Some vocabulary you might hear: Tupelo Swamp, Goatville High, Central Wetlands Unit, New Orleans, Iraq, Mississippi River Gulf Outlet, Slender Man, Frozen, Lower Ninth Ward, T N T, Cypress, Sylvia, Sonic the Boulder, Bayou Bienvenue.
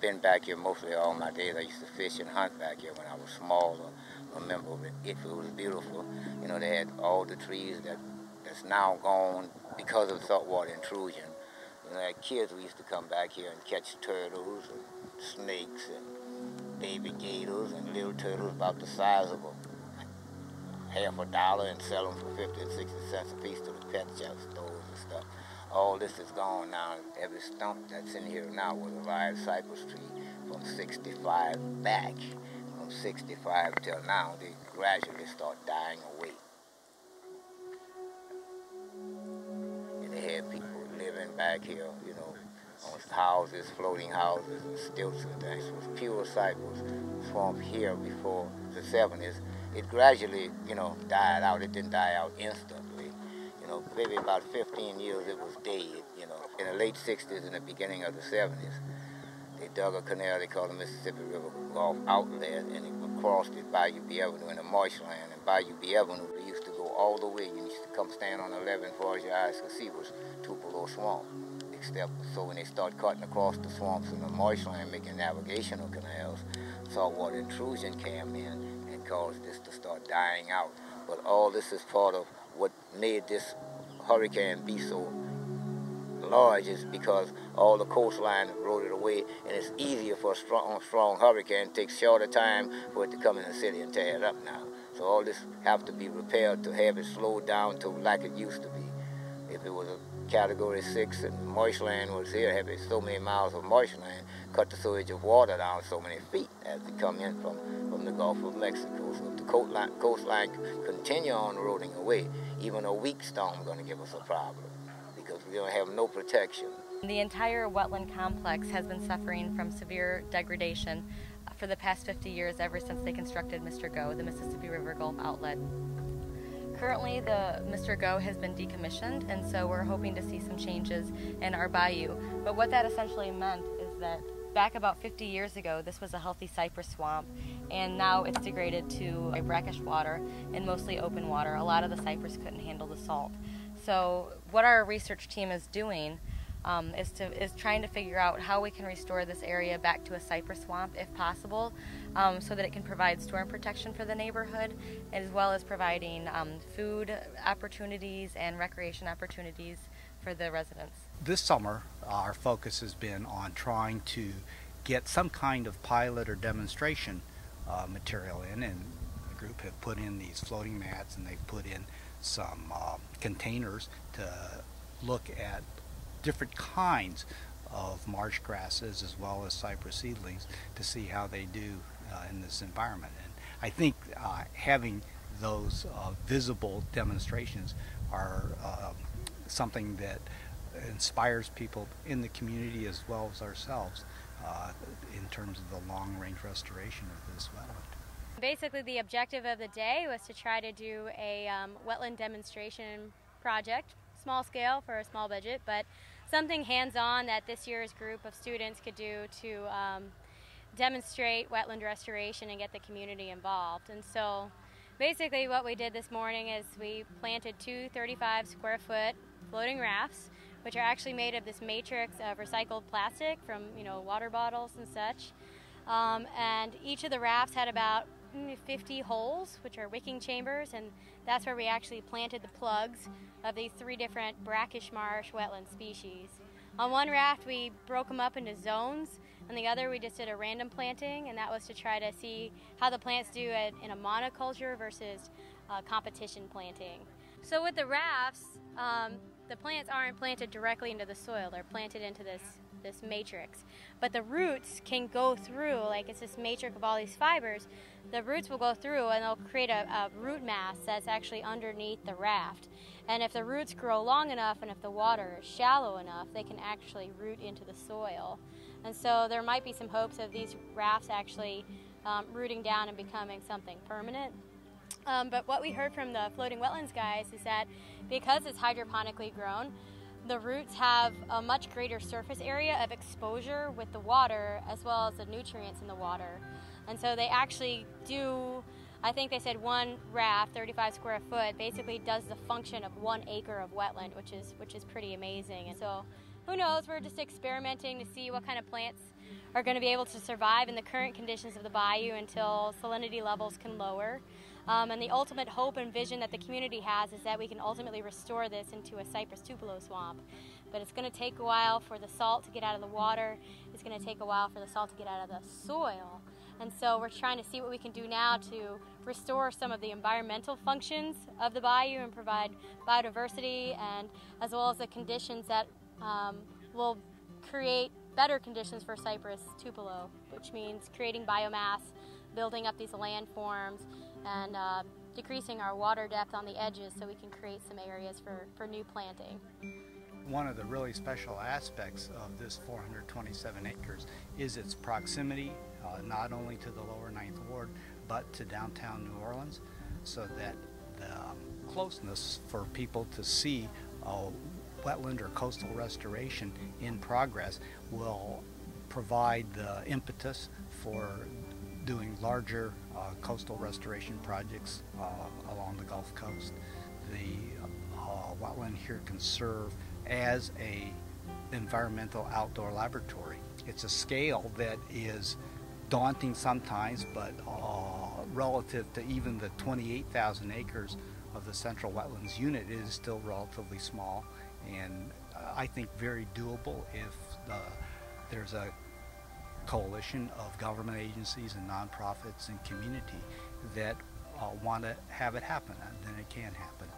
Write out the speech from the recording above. been back here mostly all my days. I used to fish and hunt back here when I was small. I remember it was beautiful. You know, they had all the trees that's now gone because of saltwater intrusion. You know, as kids, we used to come back here and catch turtles and snakes and baby gators and little turtles about the size of $0.50 and sell them for 50 and 60 cents a piece to the pet shop stores and stuff. All this is gone now. Every stump that's in here now was a live cypress tree from 65 back. From 65 till now, they gradually start dying away. And they had people living back here, you know, on houses, floating houses, and stilts and things. It was pure cypress swamp here before the 70s. It gradually, you know, died out. It didn't die out instantly. You know, maybe about 15 years it was dead, you know. In the late 60s and the beginning of the 70s, they dug a canal they called the Mississippi River Gulf Outlet, and it crossed the Bayou Bienvenue in the marshland. And Bayou Bienvenue, we used to go all the way. You used to come stand on 11 for as your eyes could see was Tupelo Swamp. Except, so when they start cutting across the swamps and the marshland, making navigational canals, saltwater intrusion came in. Caused this to start dying out. But all this is part of what made this hurricane be so large is because all the coastline eroded away, and it's easier for a strong hurricane. It takes shorter time for it to come in the city and tear it up now. So all this have to be repaired to have it slowed down to like it used to be. If it was a Category 6 and marshland was here, have it so many miles of marshland, cut the sewage of water down so many feet as they come in from the Gulf of Mexico. So if the coastline continue on eroding away, even a weak storm is going to give us a problem because we don't have no protection. The entire wetland complex has been suffering from severe degradation for the past 50 years ever since they constructed Mr. Go, the Mississippi River Gulf Outlet. Currently, the Mr. Go has been decommissioned, and so we're hoping to see some changes in our bayou. But what that essentially meant is that back about 50 years ago, this was a healthy cypress swamp, and now it's degraded to a brackish water and mostly open water. A lot of the cypress couldn't handle the salt. So what our research team is doing is trying to figure out how we can restore this area back to a cypress swamp, if possible, so that it can provide storm protection for the neighborhood, as well as providing food opportunities and recreation opportunities for the residents. This summer, our focus has been on trying to get some kind of pilot or demonstration material in, and the group have put in these floating mats, and they've put in some containers to look at different kinds of marsh grasses as well as cypress seedlings to see how they do in this environment. And I think having those visible demonstrations are something that inspires people in the community as well as ourselves in terms of the long-range restoration of this wetland. Basically, the objective of the day was to try to do a wetland demonstration project, small scale for a small budget, but something hands-on that this year's group of students could do to demonstrate wetland restoration and get the community involved. And so basically what we did this morning is we planted two 35-square-foot floating rafts, which are actually made of this matrix of recycled plastic from, you know, water bottles and such. And each of the rafts had about 50 holes, which are wicking chambers, and that's where we actually planted the plugs of these three different brackish marsh wetland species. On one raft, we broke them up into zones. On the other, we just did a random planting, and that was to try to see how the plants do it in a monoculture versus competition planting. So with the rafts, the plants aren't planted directly into the soil, they're planted into this matrix. But the roots can go through, like it's this matrix of all these fibers, the roots will go through and they'll create a root mass that's actually underneath the raft. And if the roots grow long enough and if the water is shallow enough, they can actually root into the soil. And so there might be some hopes of these rafts actually rooting down and becoming something permanent. But what we heard from the floating wetlands guys is that because it's hydroponically grown, the roots have a much greater surface area of exposure with the water as well as the nutrients in the water. And so they actually do, I think they said one raft, 35 square foot, basically does the function of 1 acre of wetland, which is pretty amazing. And so who knows, we're just experimenting to see what kind of plants are going to be able to survive in the current conditions of the bayou until salinity levels can lower. And the ultimate hope and vision that the community has is that we can ultimately restore this into a cypress tupelo swamp. But it's going to take a while for the salt to get out of the water. It's going to take a while for the salt to get out of the soil. And so we're trying to see what we can do now to restore some of the environmental functions of the bayou and provide biodiversity, and as well as the conditions that will create better conditions for cypress tupelo, which means creating biomass, building up these landforms, and decreasing our water depth on the edges so we can create some areas for new planting. One of the really special aspects of this 427 acres is its proximity, not only to the Lower Ninth Ward, but to downtown New Orleans, so that the closeness for people to see wetland or coastal restoration in progress will provide the impetus for doing larger coastal restoration projects along the Gulf Coast. The wetland here can serve as an environmental outdoor laboratory. It's a scale that is daunting sometimes, but relative to even the 28,000 acres of the Central Wetlands Unit, it is still relatively small, and I think very doable if there's a coalition of government agencies and nonprofits and community that want to have it happen. Then it can happen.